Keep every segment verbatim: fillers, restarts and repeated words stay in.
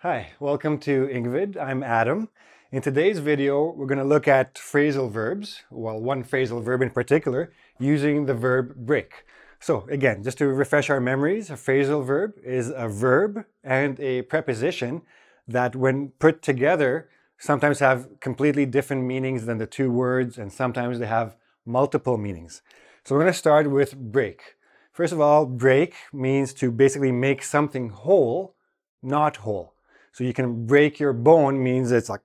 Hi, welcome to engVid. I'm Adam. In today's video, we're going to look at phrasal verbs, well, one phrasal verb in particular, using the verb break. So again, just to refresh our memories, a phrasal verb is a verb and a preposition that when put together sometimes have completely different meanings than the two words, and sometimes they have multiple meanings. So we're going to start with break. First of all, break means to basically make something whole, not whole. So you can break your bone means it's like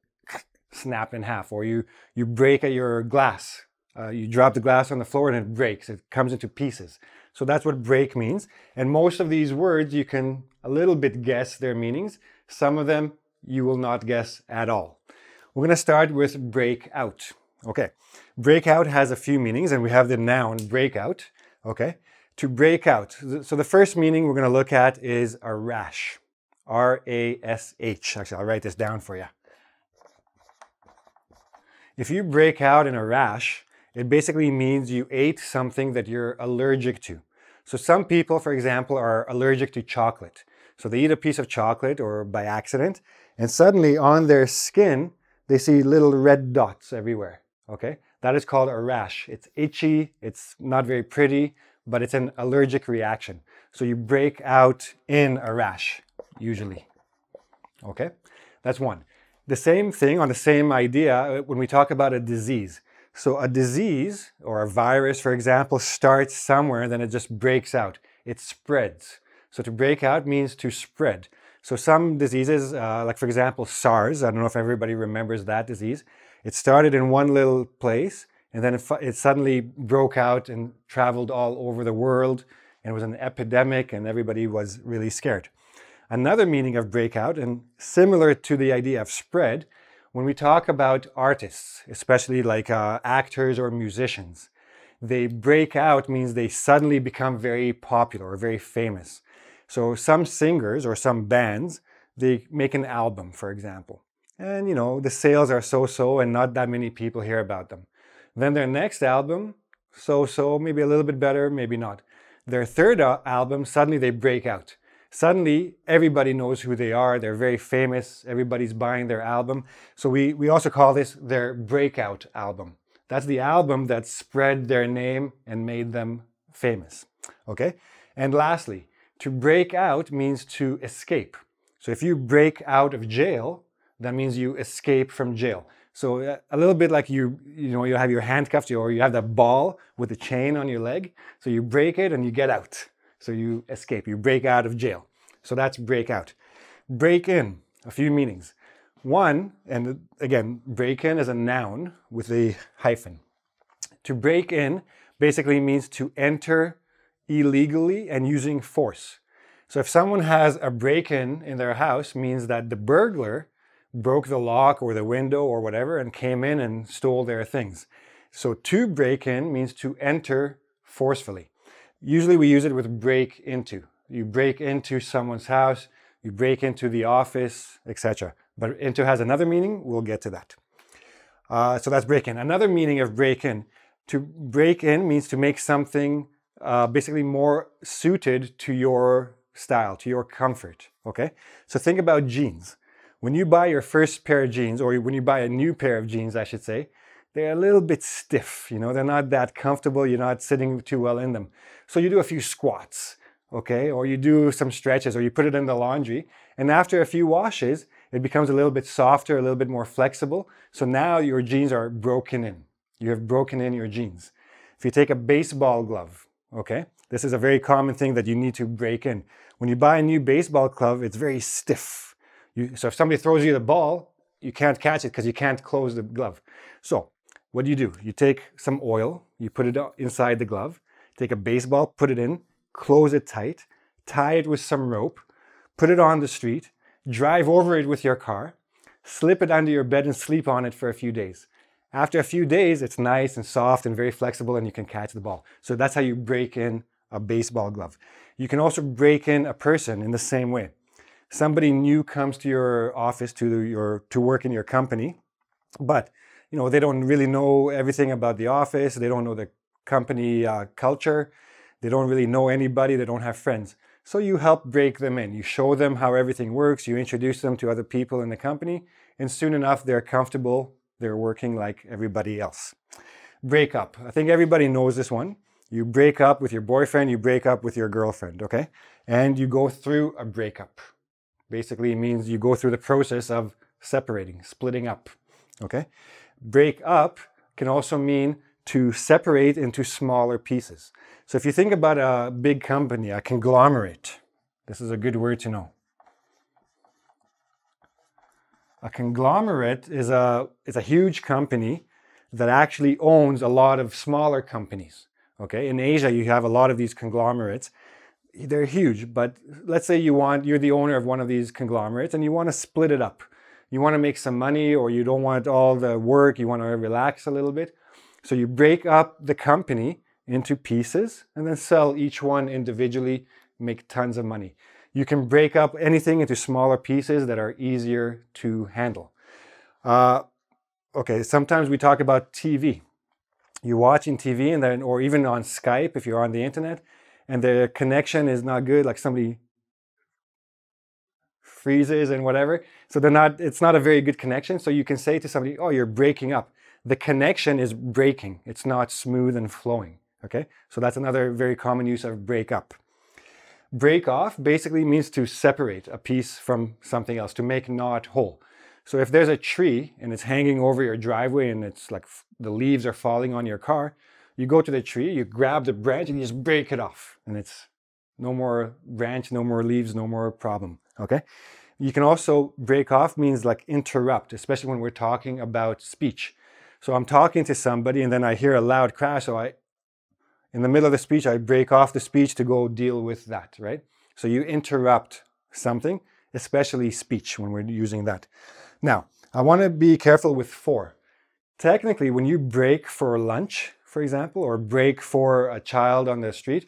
snap in half, or you, you break your glass. Uh, you drop the glass on the floor and it breaks. It comes into pieces. So that's what break means. And most of these words, you can a little bit guess their meanings. Some of them you will not guess at all. We're going to start with break out. Okay. Break out has a few meanings, and we have the noun break out. Okay. To break out. So the first meaning we're going to look at is a rash. R A S H. Actually, I'll write this down for you. If you break out in a rash, it basically means you ate something that you're allergic to. So some people, for example, are allergic to chocolate. So they eat a piece of chocolate or by accident, and suddenly on their skin, they see little red dots everywhere. Okay? That is called a rash. It's itchy, it's not very pretty, but it's an allergic reaction. So you break out in a rash. Usually. Okay, that's one. The same thing on the same idea when we talk about a disease. So a disease or a virus, for example, starts somewhere and then it just breaks out. It spreads. So to break out means to spread. So some diseases, uh, like for example, SARS, I don't know if everybody remembers that disease. It started in one little place and then it, it suddenly broke out and traveled all over the world, and it was an epidemic and everybody was really scared. Another meaning of breakout, and similar to the idea of spread, when we talk about artists, especially like uh, actors or musicians, they break out means they suddenly become very popular or very famous. So some singers or some bands, they make an album, for example. And you know, the sales are so-so and not that many people hear about them. Then their next album, so-so, maybe a little bit better, maybe not. Their third album, suddenly they break out. Suddenly, everybody knows who they are, they're very famous, everybody's buying their album. So we, we also call this their breakout album. That's the album that spread their name and made them famous. Okay? And lastly, to break out means to escape. So if you break out of jail, that means you escape from jail. So a little bit like you, you know, you have your handcuffs, or you have that ball with a chain on your leg. So you break it and you get out. So you escape, you break out of jail. So that's break out. Break in, a few meanings. One, and again, break in is a noun with a hyphen. To break in basically means to enter illegally and using force. So if someone has a break-in in their house, means that the burglar broke the lock or the window or whatever and came in and stole their things. So to break in means to enter forcefully. Usually we use it with break into. You break into someone's house, you break into the office, et cetera. But into has another meaning, we'll get to that. Uh, so that's break in. Another meaning of break in. To break in means to make something uh, basically more suited to your style, to your comfort, okay? So think about jeans. When you buy your first pair of jeans, or when you buy a new pair of jeans, I should say, they're a little bit stiff, you know, they're not that comfortable, you're not sitting too well in them. So you do a few squats, okay, or you do some stretches, or you put it in the laundry, and after a few washes, it becomes a little bit softer, a little bit more flexible, so now your jeans are broken in. You have broken in your jeans. If you take a baseball glove, okay, this is a very common thing that you need to break in. When you buy a new baseball glove, it's very stiff. You, so if somebody throws you the ball, you can't catch it because you can't close the glove. So what do you do? You take some oil, you put it inside the glove, take a baseball, put it in, close it tight, tie it with some rope, put it on the street, drive over it with your car, slip it under your bed and sleep on it for a few days. After a few days, it's nice and soft and very flexible and you can catch the ball. So that's how you break in a baseball glove. You can also break in a person in the same way. Somebody new comes to your office, to, your, to work in your company, but you know, they don't really know everything about the office, they don't know the company uh, culture, they don't really know anybody, they don't have friends. So you help break them in, you show them how everything works, you introduce them to other people in the company, and soon enough they're comfortable, they're working like everybody else. Break up. I think everybody knows this one. You break up with your boyfriend, you break up with your girlfriend, okay? And you go through a breakup. Basically, it means you go through the process of separating, splitting up, okay? Break up can also mean to separate into smaller pieces. So if you think about a big company, a conglomerate, this is a good word to know. A conglomerate is a, is a huge company that actually owns a lot of smaller companies. Okay, in Asia, you have a lot of these conglomerates. They're huge, but let's say you want, you're the owner of one of these conglomerates and you want to split it up. You want to make some money, or you don't want all the work, you want to relax a little bit. So you break up the company into pieces and then sell each one individually, make tons of money. You can break up anything into smaller pieces that are easier to handle. Uh, okay, sometimes we talk about T V. You're watching T V, and then, or even on Skype if you're on the internet, and the connection is not good, like somebody freezes and whatever. So they're not, it's not a very good connection. So you can say to somebody, oh, you're breaking up. The connection is breaking. It's not smooth and flowing, okay? So that's another very common use of break up. Break off basically means to separate a piece from something else, to make not whole. So if there's a tree and it's hanging over your driveway and it's like the leaves are falling on your car, you go to the tree, you grab the branch and you just break it off. And it's no more branch, no more leaves, no more problem, okay? You can also break off means like interrupt, especially when we're talking about speech. So I'm talking to somebody and then I hear a loud crash, so I, in the middle of the speech, I break off the speech to go deal with that, right? So you interrupt something, especially speech when we're using that. Now, I want to be careful with for. Technically, when you break for lunch, for example, or break for a child on the street,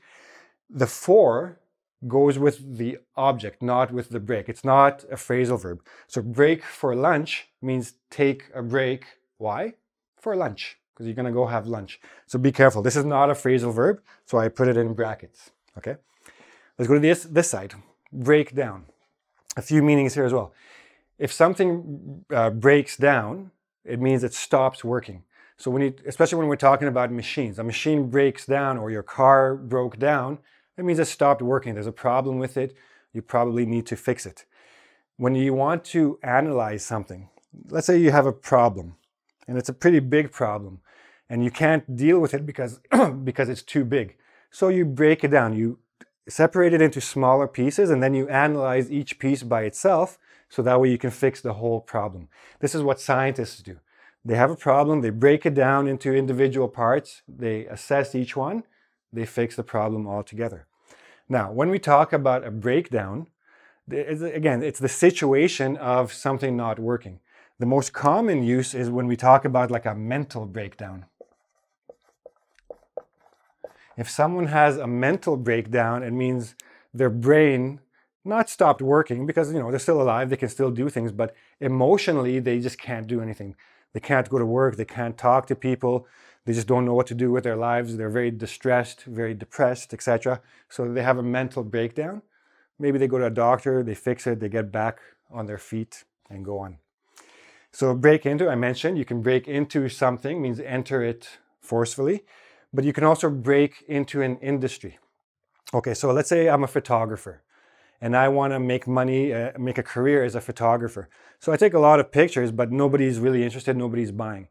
the for goes with the object, not with the break. It's not a phrasal verb. So break for lunch means take a break. Why? For lunch, because you're going to go have lunch. So be careful. This is not a phrasal verb, so I put it in brackets, okay? Let's go to this, this side. Break down. A few meanings here as well. If something uh, breaks down, it means it stops working. So when you, especially when we're talking about machines, a machine breaks down or your car broke down, that means it stopped working. There's a problem with it. You probably need to fix it. When you want to analyze something, let's say you have a problem, and it's a pretty big problem, and you can't deal with it because, because it's too big. So you break it down, you separate it into smaller pieces, and then you analyze each piece by itself, so that way you can fix the whole problem. This is what scientists do. They have a problem, they break it down into individual parts, they assess each one, they fix the problem altogether. Now, when we talk about a breakdown, again, it's the situation of something not working. The most common use is when we talk about like a mental breakdown. If someone has a mental breakdown, it means their brain not stopped working because, you know, they're still alive, they can still do things, but emotionally they just can't do anything. They can't go to work, they can't talk to people, they just don't know what to do with their lives, they're very distressed, very depressed, et cetera. So they have a mental breakdown. Maybe they go to a doctor, they fix it, they get back on their feet and go on. So break into, I mentioned, you can break into something, means enter it forcefully, but you can also break into an industry. Okay, so let's say I'm a photographer and I want to make money, uh, make a career as a photographer. So I take a lot of pictures, but nobody's really interested, nobody's buying.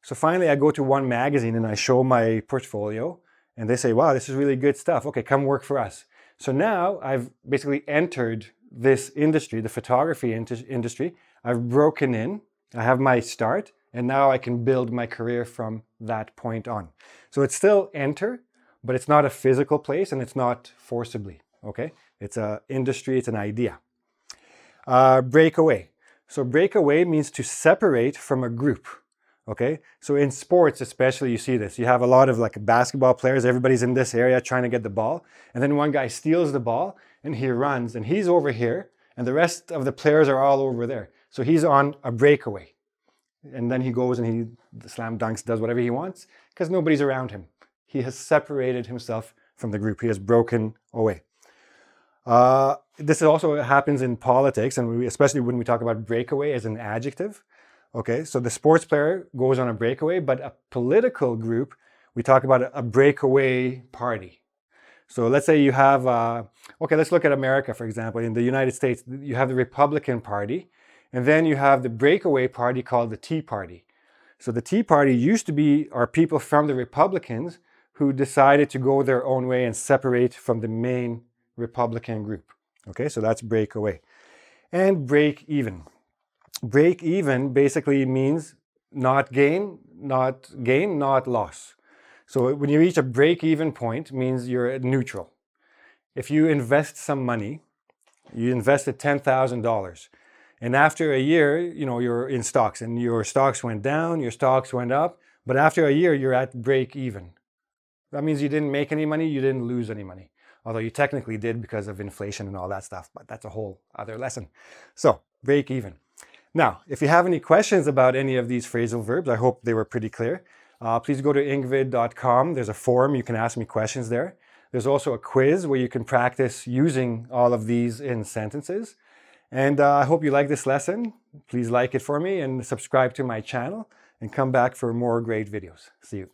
So finally I go to one magazine and I show my portfolio and they say, wow, this is really good stuff. Okay, come work for us. So now I've basically entered this industry, the photography industry. I've broken in. I have my start, and now I can build my career from that point on. So it's still enter, but it's not a physical place and it's not forcibly, okay? It's an industry, it's an idea. Uh, break away. So break away means to separate from a group, okay? So in sports especially, you see this. You have a lot of like basketball players, everybody's in this area trying to get the ball, and then one guy steals the ball and he runs, and he's over here, and the rest of the players are all over there. So he's on a breakaway, and then he goes and he slam dunks, does whatever he wants, because nobody's around him. He has separated himself from the group. He has broken away. Uh, this also happens in politics, and we, especially when we talk about breakaway as an adjective. Okay, so the sports player goes on a breakaway, but a political group, we talk about a breakaway party. So let's say you have, uh, okay, let's look at America, for example. In the United States, you have the Republican Party, and then you have the breakaway party called the Tea Party. So the Tea Party used to be, are people from the Republicans who decided to go their own way and separate from the main Republican group. Okay, so that's breakaway. And break even. Break even basically means not gain, not gain, not loss. So when you reach a break-even point, means you're at neutral. If you invest some money, you invested ten thousand dollars, and after a year, you know, you're in stocks, and your stocks went down, your stocks went up, but after a year, you're at break-even. That means you didn't make any money, you didn't lose any money. Although you technically did because of inflation and all that stuff, but that's a whole other lesson. So, break-even. Now, if you have any questions about any of these phrasal verbs, I hope they were pretty clear. Uh, please go to engvid dot com. There's a forum. You can ask me questions there. There's also a quiz where you can practice using all of these in sentences. And uh, I hope you like this lesson. Please like it for me and subscribe to my channel and come back for more great videos. See you.